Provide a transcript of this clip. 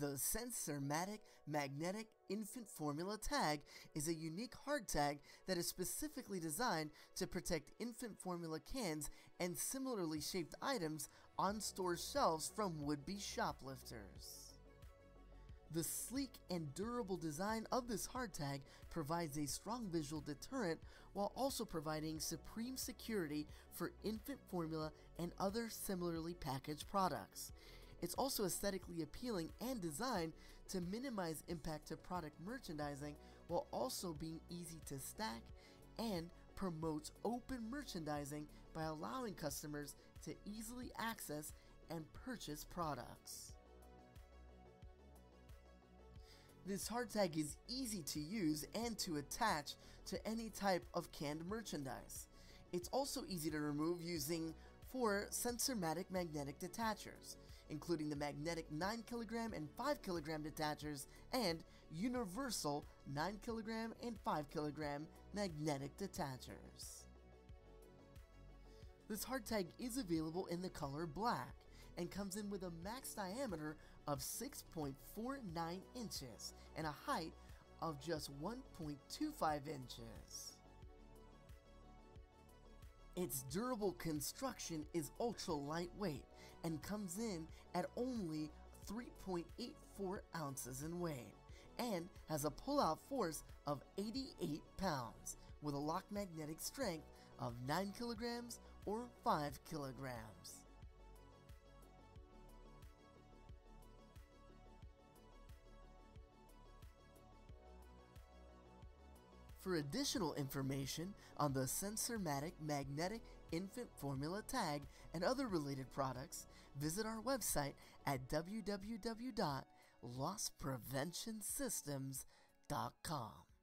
The Sensormatic Magnetic Infant Formula Tag is a unique hard tag that is specifically designed to protect infant formula cans and similarly shaped items on store shelves from would-be shoplifters. The sleek and durable design of this hardtag provides a strong visual deterrent while also providing supreme security for infant formula and other similarly packaged products. It's also aesthetically appealing and designed to minimize impact to product merchandising while also being easy to stack, and promotes open merchandising by allowing customers to easily access and purchase products. This hardtag is easy to use and to attach to any type of canned merchandise. It's also easy to remove using 4 Sensormatic magnetic detachers, including the magnetic 9 kg and 5 kg detachers and universal 9 kg and 5 kg magnetic detachers. This hardtag is available in the color black and comes in with a max diameter of 6.49 inches and a height of just 1.25 inches. Its durable construction is ultra lightweight and comes in at only 3.84 ounces in weight and has a pull-out force of 88 pounds with a lock magnetic strength of 9 kg or 5 kg. For additional information on the Sensormatic Magnetic Infant Formula Tag and other related products, visit our website at www.losspreventionsystems.com.